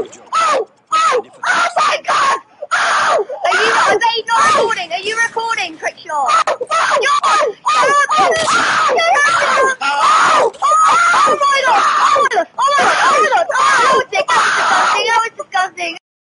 Oh my God! Oh! Are you not recording? Are you recording, Crickshaw? You're on! Oh my God! Oh my God! Oh my God!